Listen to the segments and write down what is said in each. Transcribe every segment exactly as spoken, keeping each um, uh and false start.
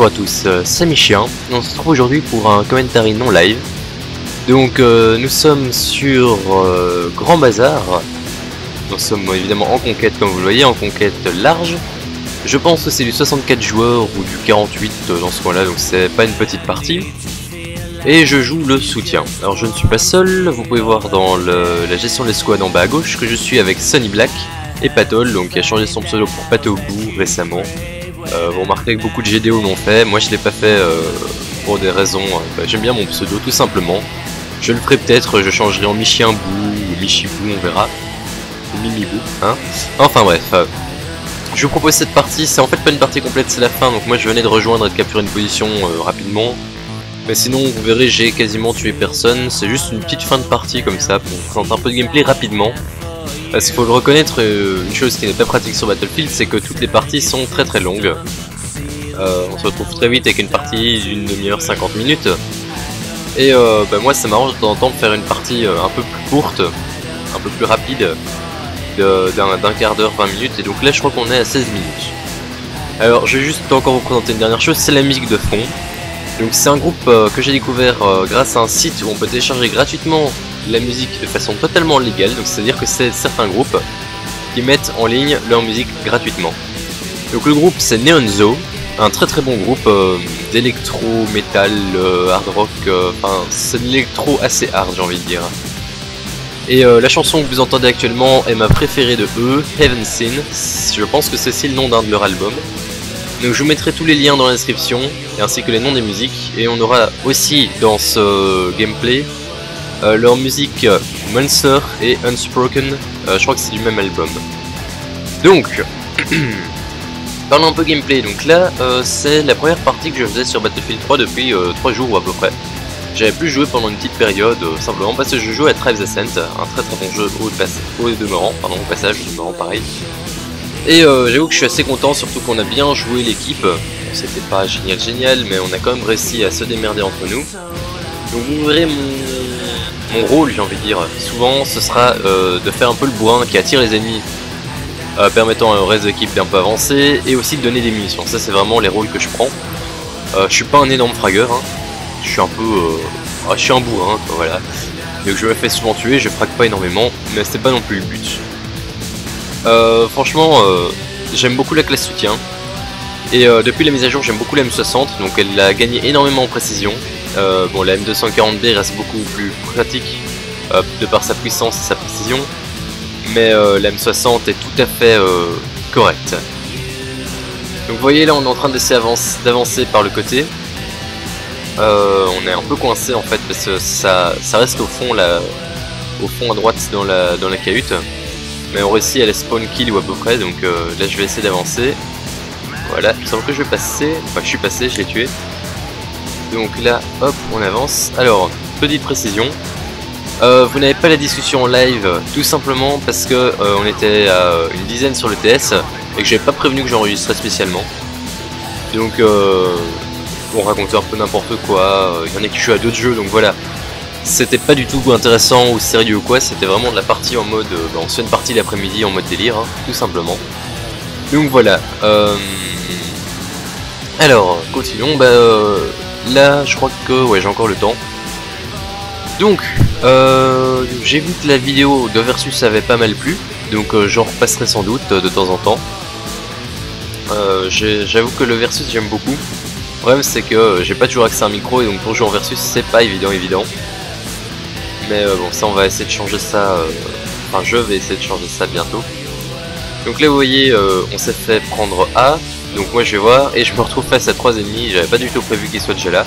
Bonjour à tous, c'est Michien, et on se retrouve aujourd'hui pour un commentary non live. Donc euh, nous sommes sur euh, Grand Bazar, nous sommes évidemment en conquête comme vous le voyez, en conquête large. Je pense que c'est du soixante-quatre joueurs ou du quarante-huit dans ce coin là, donc c'est pas une petite partie. Et je joue le soutien. Alors je ne suis pas seul, vous pouvez voir dans le, la gestion des squads en bas à gauche que je suis avec Sunny Black et Patole, donc qui a changé son pseudo pour Pato Blue récemment. Euh, vous remarquerez que beaucoup de G D O l'ont fait, moi je ne l'ai pas fait euh, pour des raisons, euh, j'aime bien mon pseudo tout simplement. Je le ferai peut-être, je changerai en Michienbou ou Michibou, on verra, ou Mimibou, hein. Enfin bref, euh, je vous propose cette partie, c'est en fait pas une partie complète, c'est la fin, donc moi je venais de rejoindre et de capturer une position euh, rapidement. Mais sinon vous verrez, j'ai quasiment tué personne, c'est juste une petite fin de partie comme ça, pour vous présenter un peu de gameplay rapidement. Parce qu'il faut le reconnaître, une chose qui n'est pas pratique sur Battlefield, c'est que toutes les parties sont très très longues. Euh, on se retrouve très vite avec une partie d'une demi-heure, cinquante minutes. Et euh, bah moi ça m'arrange de temps en temps de faire une partie un peu plus courte, un peu plus rapide, d'un quart d'heure, vingt minutes. Et donc là je crois qu'on est à seize minutes. Alors je vais juste encore vous présenter une dernière chose, c'est la musique de fond. Donc c'est un groupe que j'ai découvert grâce à un site où on peut télécharger gratuitement la musique de façon totalement légale, donc c'est à dire que c'est certains groupes qui mettent en ligne leur musique gratuitement. Donc le groupe c'est Neon Zoo, un très très bon groupe euh, d'électro, metal, euh, hard rock, euh, enfin c'est de l'électro assez hard j'ai envie de dire. Et euh, la chanson que vous entendez actuellement est ma préférée de eux, Heaven Sin, je pense que c'est aussi le nom d'un de leurs albums. Donc je vous mettrai tous les liens dans la description ainsi que les noms des musiques, et on aura aussi dans ce gameplay Euh, leur musique euh, Monster et Unspoken, euh, je crois que c'est du même album. Donc, parlons un peu gameplay. Donc là, euh, c'est la première partie que je faisais sur Battlefield trois depuis euh, trois jours à peu près. J'avais plus joué pendant une petite période, euh, simplement parce que je jouais à Tribes Ascend, un très très bon jeu au, au demeurant, pardon, au passage, au demeurant pareil. Et euh, j'avoue que je suis assez content, surtout qu'on a bien joué l'équipe. Bon, c'était pas génial génial, mais on a quand même réussi à se démerder entre nous. Donc vous verrez mon... Mon rôle, j'ai envie de dire, souvent ce sera euh, de faire un peu le bourrin qui attire les ennemis, euh, permettant au reste de l'équipe d'un peu avancer, et aussi de donner des munitions. Ça c'est vraiment les rôles que je prends. Euh, je suis pas un énorme fragueur, hein. Je suis un peu... Euh... Ah, je suis un bourrin, quoi, voilà. Donc je me fais souvent tuer, je frague pas énormément, mais c'était pas non plus le but. Euh, franchement, euh, j'aime beaucoup la classe soutien, et euh, depuis la mise à jour j'aime beaucoup la M soixante, donc elle a gagné énormément en précision. Euh, bon, la M deux cent quarante B reste beaucoup plus pratique euh, de par sa puissance et sa précision, mais euh, la M soixante est tout à fait euh, correcte. Donc vous voyez là on est en train d'essayer d'avancer par le côté, euh, on est un peu coincé en fait parce que ça, ça reste au fond, là, au fond à droite dans la, dans la cahute, mais on réussit à la spawn kill ou à peu près, donc euh, là je vais essayer d'avancer. Voilà, il me semble que je vais passer, enfin je suis passé, je l'ai tué. Donc là, hop, on avance. Alors, petite précision, euh, vous n'avez pas la discussion en live, tout simplement parce que euh, on était à une dizaine sur le T S et que j'avais pas prévenu que j'enregistrais spécialement. Donc, euh, on racontait un peu n'importe quoi. Il y en a qui jouent à d'autres jeux, donc voilà. C'était pas du tout intéressant ou sérieux ou quoi. C'était vraiment de la partie en mode, euh, ben, on se fait une partie l'après-midi en mode délire, hein, tout simplement. Donc voilà. Euh... Alors, continuons. Bah. Euh... Là, je crois que ouais, j'ai encore le temps. Donc, euh, j'ai vu que la vidéo de Versus avait pas mal plu, donc euh, j'en repasserai sans doute euh, de temps en temps. Euh, J'avoue que le Versus, j'aime beaucoup. Le problème, c'est que euh, j'ai pas toujours accès à un micro, et donc pour jouer en Versus, c'est pas évident, évident. Mais euh, bon, ça, on va essayer de changer ça. Euh... Enfin, je vais essayer de changer ça bientôt. Donc là, vous voyez, euh, on s'est fait prendre A. Donc moi je vais voir et je me retrouve face à trois ennemis, j'avais pas du tout prévu qu'ils soient déjà là.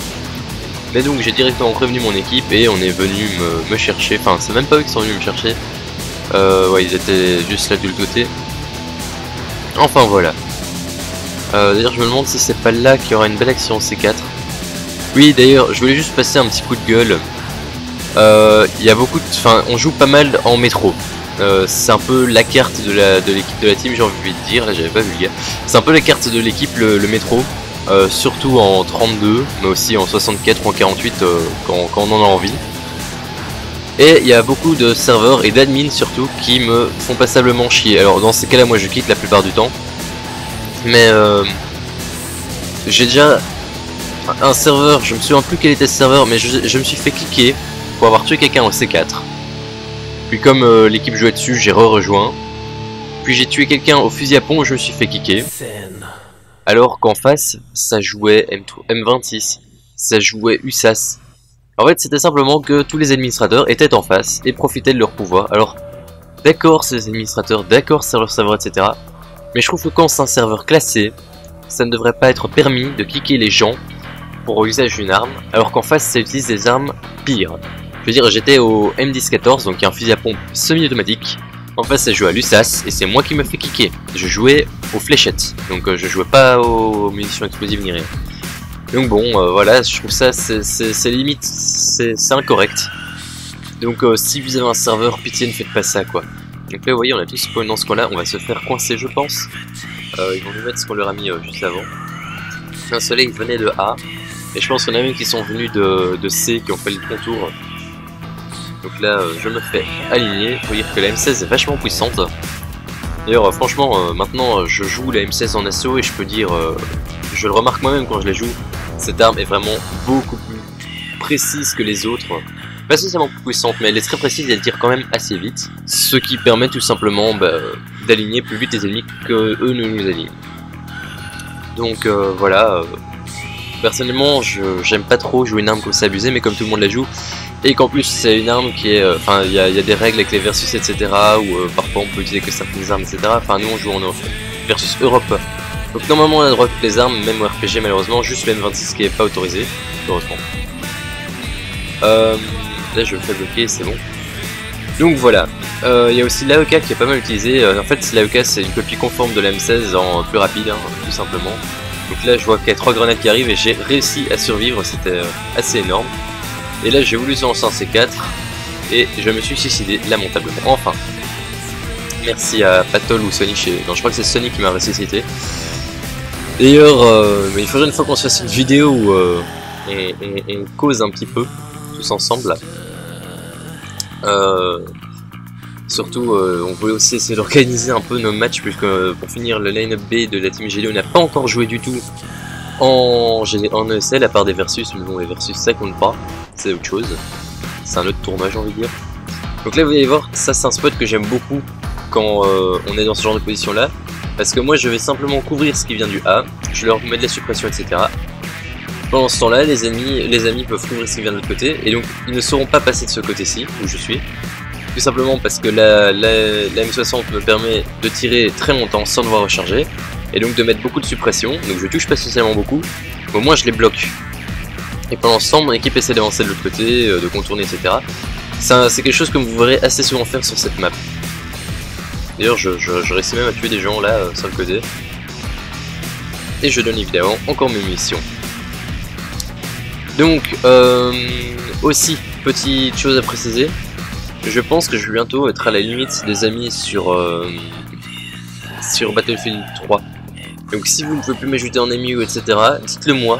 Mais donc j'ai directement prévenu mon équipe et on est venu me, me chercher, enfin c'est même pas eux qui sont venus me chercher. Euh, ouais ils étaient juste là de l'autre côté. Enfin voilà. Euh, d'ailleurs je me demande si c'est pas là qu'il y aura une belle action C quatre. Oui d'ailleurs je voulais juste passer un petit coup de gueule. Euh, y a beaucoup de... Enfin on joue pas mal en métro. Euh, c'est un peu la carte de l'équipe de, de la team, j'ai envie de dire, là j'avais pas vu le gars. C'est un peu la carte de l'équipe, le, le métro, euh, surtout en trente-deux, mais aussi en soixante-quatre ou en quarante-huit euh, quand, quand on en a envie. Et il y a beaucoup de serveurs et d'admins surtout qui me font passablement chier. Alors dans ces cas-là, moi je quitte la plupart du temps. Mais euh, j'ai déjà un serveur, je me souviens plus quel était ce serveur, mais je, je me suis fait cliquer pour avoir tué quelqu'un au C quatre. Puis comme euh, l'équipe jouait dessus, j'ai re-rejoint. Puis j'ai tué quelqu'un au fusil à pompe, je me suis fait cliquer. Alors qu'en face, ça jouait M vingt-six, ça jouait U S A S. En fait, c'était simplement que tous les administrateurs étaient en face et profitaient de leur pouvoir. Alors, d'accord, c'est les administrateurs, d'accord, c'est leur serveur, et cetera. Mais je trouve que quand c'est un serveur classé, ça ne devrait pas être permis de cliquer les gens pour usage d'une arme, alors qu'en face, ça utilise des armes pires. Je veux dire, j'étais au M dix quatorze, donc il y a un fusil à pompe semi-automatique. En face, ça jouait à l'U S A S et c'est moi qui me fais cliquer. Je jouais aux fléchettes, donc euh, je jouais pas aux munitions explosives ni rien. Donc bon, euh, voilà, je trouve ça, c'est limite, c'est incorrect. Donc euh, si vous avez un serveur, pitié, ne faites pas ça, quoi. Donc là, vous voyez, on a tous spawn dans ce coin-là, on va se faire coincer, je pense. Euh, ils vont nous mettre ce qu'on leur a mis euh, juste avant. Un soleil venait de A, et je pense qu'on a même qui sont venus de, de C, qui ont fait le contour. Donc là, euh, je me fais aligner. Faut dire que la M seize est vachement puissante. D'ailleurs, euh, franchement, euh, maintenant, je joue la M seize en assaut, et je peux dire, euh, je le remarque moi-même quand je la joue. Cette arme est vraiment beaucoup plus précise que les autres. Pas seulement plus puissante, mais elle est très précise et elle tire quand même assez vite. Ce qui permet tout simplement bah, d'aligner plus vite les ennemis que eux ne nous alignent. Donc euh, voilà. Euh, personnellement, je j'aime pas trop jouer une arme comme ça abusée, mais comme tout le monde la joue. Et qu'en plus, c'est une arme qui est. Enfin, euh, il y, y a des règles avec les versus, et cetera. Ou euh, parfois on peut utiliser que certaines armes, et cetera. Enfin, nous on joue en versus Europe. Donc normalement on a droit à toutes les armes, même au R P G malheureusement, juste le M vingt-six qui est pas autorisé, heureusement. Euh, là je me fais bloquer, c'est bon. Donc voilà, il euh, y a aussi l'A E K qui est pas mal utilisé, euh, en fait l'A E K c'est une copie conforme de la M seize en plus rapide, hein, tout simplement. Donc là je vois qu'il y a trois grenades qui arrivent et j'ai réussi à survivre, c'était euh, assez énorme. Et là j'ai voulu se lancer en C quatre et je me suis suicidé lamentablement, enfin. Merci à Patole ou Sunny, chez... non je crois que c'est Sunny qui m'a ressuscité. D'ailleurs, euh, il faudrait une fois qu'on se fasse une vidéo où euh, on, on, on cause un petit peu, tous ensemble là. Euh, surtout, euh, on voulait aussi essayer d'organiser un peu nos matchs, puisque euh, pour finir le line-up B de la team G D O n'a pas encore joué du tout en, en E S L, à part des versus, mais bon, les versus ça compte pas, c'est autre chose. C'est un autre tournage, j'ai envie de dire. Donc là, vous allez voir, ça c'est un spot que j'aime beaucoup quand euh, on est dans ce genre de position là. Parce que moi je vais simplement couvrir ce qui vient du A, je leur mets de la suppression, et cetera. Pendant ce temps-là, les amis, les amis peuvent couvrir ce qui vient de l'autre côté, et donc ils ne sauront pas passer de ce côté-ci, où je suis. Tout simplement parce que la, la, la M soixante me permet de tirer très longtemps sans devoir recharger, et donc de mettre beaucoup de suppression, donc je touche pas spécialement beaucoup, mais au moins je les bloque. Et pendant ce temps, mon équipe essaie d'avancer de l'autre côté, de contourner, et cetera. C'est quelque chose que vous verrez assez souvent faire sur cette map. D'ailleurs, je, je, je réussis même à tuer des gens là, euh, sur le côté. Et je donne évidemment encore mes munitions. Donc, euh, aussi, petite chose à préciser. Je pense que je vais bientôt être à la limite des amis sur, euh, sur Battlefield trois. Donc si vous ne pouvez plus m'ajouter en ami ou et cetera, dites-le moi.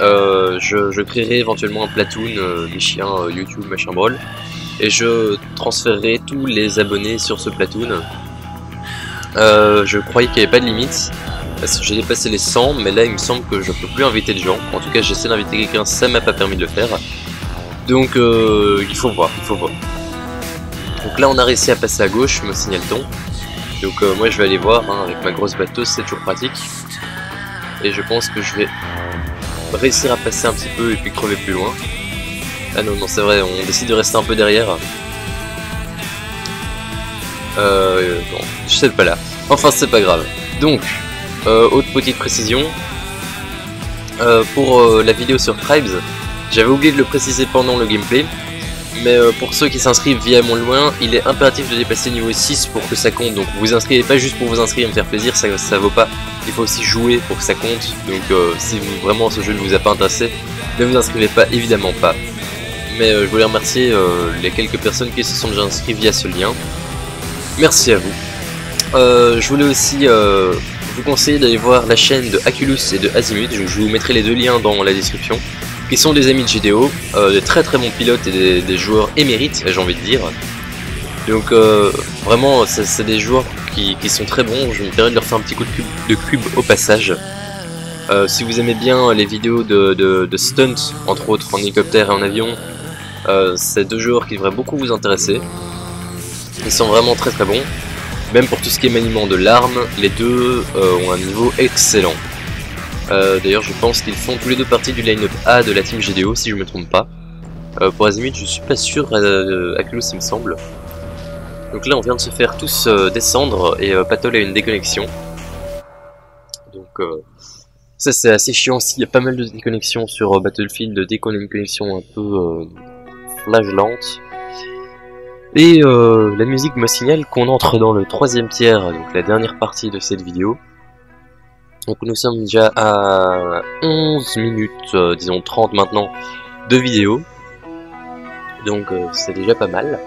Euh, je, je créerai éventuellement un platoon, euh, Michien, euh, YouTube, machin brawl. Et je transférerai tous les abonnés sur ce platoon. Euh, je croyais qu'il n'y avait pas de limite, parce que j'ai dépassé les cent, mais là il me semble que je peux plus inviter de gens. En tout cas j'essaie d'inviter quelqu'un, ça m'a pas permis de le faire. Donc euh, il faut voir, il faut voir. Donc là on a réussi à passer à gauche, me signale-t-on. Donc euh, moi je vais aller voir, hein, avec ma grosse batteuse c'est toujours pratique. Et je pense que je vais réussir à passer un petit peu et puis crever plus loin. Ah non, non c'est vrai, on décide de rester un peu derrière. Euh, non, je sais pas là. Enfin, c'est pas grave. Donc, euh, autre petite précision. Euh, pour euh, la vidéo sur Tribes, j'avais oublié de le préciser pendant le gameplay. Mais euh, pour ceux qui s'inscrivent via mon lien, il est impératif de dépasser niveau six pour que ça compte. Donc vous inscrivez pas juste pour vous inscrire et me faire plaisir, ça, ça vaut pas. Il faut aussi jouer pour que ça compte. Donc euh, si vous, vraiment ce jeu ne vous a pas intéressé, ne vous inscrivez pas, évidemment pas. Mais euh, je voulais remercier euh, les quelques personnes qui se sont déjà inscrites via ce lien. Merci à vous. Euh, je voulais aussi euh, vous conseiller d'aller voir la chaîne de hackulous et de Azimut. Je, je vous mettrai les deux liens dans la description. Qui sont des amis de G D O, euh, des très très bons pilotes et des, des joueurs émérites, j'ai envie de dire. Donc euh, vraiment, c'est des joueurs qui, qui sont très bons. Je me permets de leur faire un petit coup de cube, de cube au passage. Euh, si vous aimez bien les vidéos de, de, de stunts, entre autres en hélicoptère et en avion, euh, c'est deux joueurs qui devraient beaucoup vous intéresser. Ils sont vraiment très très bons. Même pour tout ce qui est maniement de l'arme, les deux euh, ont un niveau excellent. Euh, D'ailleurs, je pense qu'ils font tous les deux partie du line-up A de la team G D O, si je me trompe pas. Euh, pour Azimut, je suis pas sûr, euh, hackulous il me semble. Donc là, on vient de se faire tous euh, descendre et euh, Patole a une déconnexion. Donc euh, ça, c'est assez chiant aussi. Il y a pas mal de déconnexions sur euh, Battlefield dès qu'on a une connexion un peu euh, flagelante. Et euh, la musique me signale qu'on entre dans le troisième tiers, donc la dernière partie de cette vidéo. Donc nous sommes déjà à onze minutes, euh, disons trente maintenant, de vidéo. Donc euh, c'est déjà pas mal.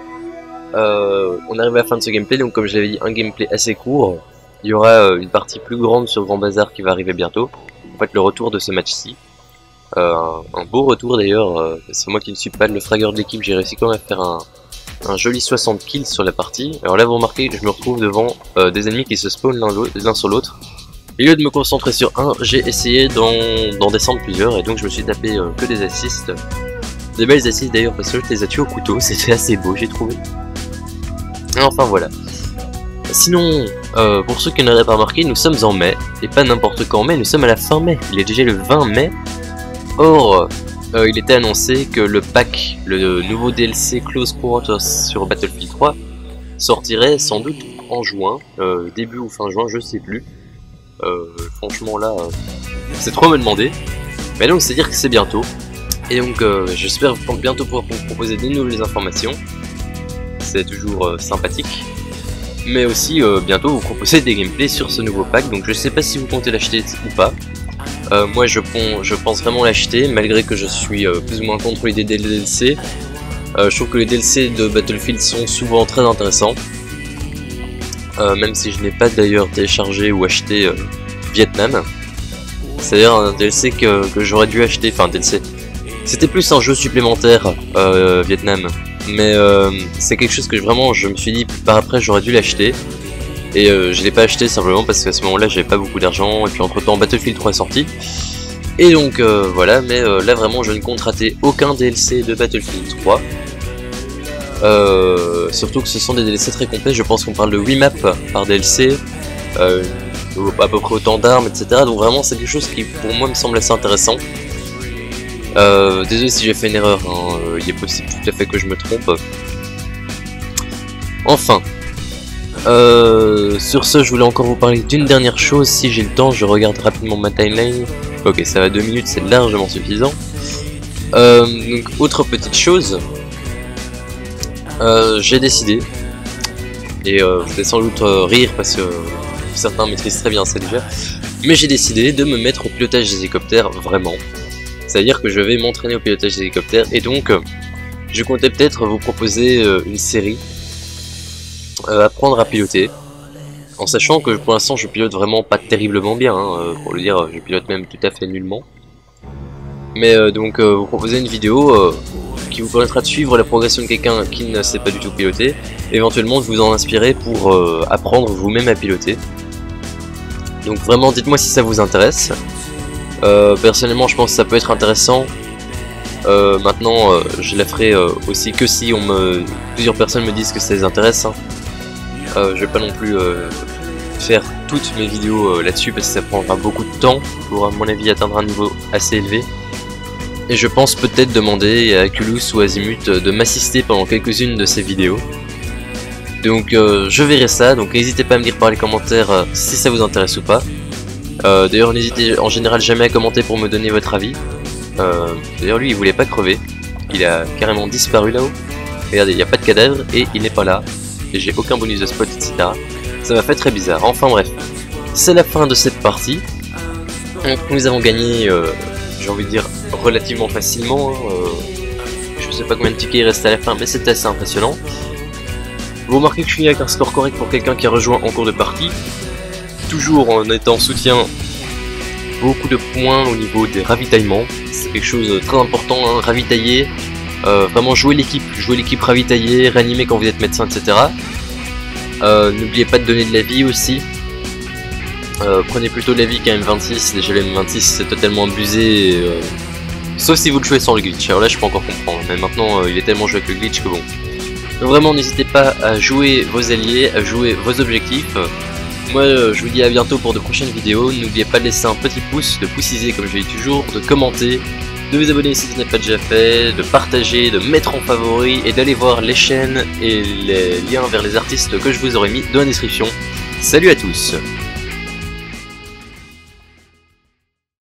Euh, on arrive à la fin de ce gameplay, donc comme je l'avais dit, un gameplay assez court. Il y aura euh, une partie plus grande sur Grand Bazar qui va arriver bientôt. En fait, le retour de ce match-ci. Euh, un beau retour d'ailleurs, euh, c'est moi qui ne suis pas le fragueur de l'équipe, j'ai réussi quand même à faire un... un joli soixante kills sur la partie. Alors là vous remarquez, je me retrouve devant euh, des ennemis qui se spawnent l'un sur l'autre. Et au lieu de me concentrer sur un, j'ai essayé d'en descendre plusieurs et donc je me suis tapé euh, que des assists. Des belles assists d'ailleurs parce que je les ai tués au couteau, c'était assez beau j'ai trouvé. Et enfin voilà. Sinon, euh, pour ceux qui n'auraient pas remarqué, nous sommes en mai. Et pas n'importe quand mai, nous sommes à la fin mai. Il est déjà le vingt mai. Or... Euh, il était annoncé que le pack, le nouveau D L C Close Quarters sur Battlefield trois, sortirait sans doute en juin, euh, début ou fin juin, je sais plus. Euh, franchement là, euh, c'est trop à me demander. Mais donc c'est dire que c'est bientôt. Et donc euh, j'espère bientôt pouvoir vous proposer des nouvelles informations. C'est toujours euh, sympathique. Mais aussi euh, bientôt vous proposer des gameplays sur ce nouveau pack. Donc je sais pas si vous comptez l'acheter ou pas. Euh, moi je, pon je pense vraiment l'acheter, malgré que je suis euh, plus ou moins contre l'idée des D L C. Euh, je trouve que les D L C de Battlefield sont souvent très intéressants. Euh, même si je n'ai pas d'ailleurs téléchargé ou acheté euh, Vietnam. C'est-à-dire un D L C que, que j'aurais dû acheter, enfin D L C. C'était plus un jeu supplémentaire, euh, Vietnam. Mais euh, c'est quelque chose que vraiment je me suis dit par après j'aurais dû l'acheter. Et euh, je l'ai pas acheté simplement parce qu'à ce moment là j'avais pas beaucoup d'argent et puis entre temps Battlefield trois est sorti. Et donc euh, voilà, mais euh, là vraiment je ne compte rater aucun D L C de Battlefield trois. Euh, surtout que ce sont des D L C très complets, je pense qu'on parle de huit maps par D L C, euh, à peu près autant d'armes, et cetera. Donc vraiment c'est quelque chose qui pour moi me semble assez intéressant. Euh, désolé si j'ai fait une erreur, hein. Il est possible tout à fait que je me trompe. Enfin. Euh, sur ce, je voulais encore vous parler d'une dernière chose. Si j'ai le temps, je regarde rapidement ma timeline. Ok, ça va, deux minutes, c'est largement suffisant. Euh, donc, autre petite chose, euh, j'ai décidé, et euh, vous allez sans doute euh, rire parce que euh, certains maîtrisent très bien ça déjà, mais j'ai décidé de me mettre au pilotage des hélicoptères vraiment. C'est-à-dire que je vais m'entraîner au pilotage des hélicoptères, et donc, euh, je comptais peut-être vous proposer euh, une série. Euh, apprendre à piloter, en sachant que pour l'instant je pilote vraiment pas terriblement bien, hein, euh, pour le dire je pilote même tout à fait nullement, mais euh, donc euh, vous proposez une vidéo euh, qui vous permettra de suivre la progression de quelqu'un qui ne sait pas du tout piloter, éventuellement de vous en inspirer pour euh, apprendre vous-même à piloter. Donc vraiment dites-moi si ça vous intéresse, euh, personnellement je pense que ça peut être intéressant. Euh, maintenant euh, je la ferai euh, aussi que si on me... plusieurs personnes me disent que ça les intéresse, hein. Euh, je vais pas non plus euh, faire toutes mes vidéos euh, là-dessus parce que ça prendra beaucoup de temps pour à mon avis atteindre un niveau assez élevé. Et je pense peut-être demander à hackulous ou Azimut de m'assister pendant quelques-unes de ces vidéos. Donc euh, je verrai ça, donc n'hésitez pas à me dire par les commentaires euh, si ça vous intéresse ou pas. Euh, D'ailleurs n'hésitez en général jamais à commenter pour me donner votre avis. Euh, D'ailleurs lui il voulait pas crever, il a carrément disparu là-haut. Regardez, il n'y a pas de cadavre et il n'est pas là. Et j'ai aucun bonus de spot, et cetera. Ça m'a fait très bizarre. Enfin bref, c'est la fin de cette partie. Donc nous avons gagné, euh, j'ai envie de dire, relativement facilement. Hein. Euh, je sais pas combien de tickets il reste à la fin, mais c'était assez impressionnant. Vous remarquez que je finis avec un score correct pour quelqu'un qui a rejoint en cours de partie. Toujours en étant soutien, beaucoup de points au niveau des ravitaillements. C'est quelque chose de très important, hein, ravitailler. Euh, vraiment jouer l'équipe, jouer l'équipe ravitaillée, réanimer quand vous êtes médecin, et cetera. Euh, N'oubliez pas de donner de la vie aussi. Euh, prenez plutôt l'A V I qu'un M vingt-six, déjà le M vingt-six c'est totalement abusé, euh... sauf si vous le jouez sans le glitch, alors là je peux encore comprendre, mais maintenant euh, il est tellement joué avec le glitch que bon. Donc vraiment n'hésitez pas à jouer vos alliés, à jouer vos objectifs. Moi euh, je vous dis à bientôt pour de prochaines vidéos, n'oubliez pas de laisser un petit pouce, de pouciser comme je dis toujours, de commenter, de vous abonner si ce n'est pas déjà fait, de partager, de mettre en favori et d'aller voir les chaînes et les liens vers les artistes que je vous aurais mis dans la description. Salut à tous!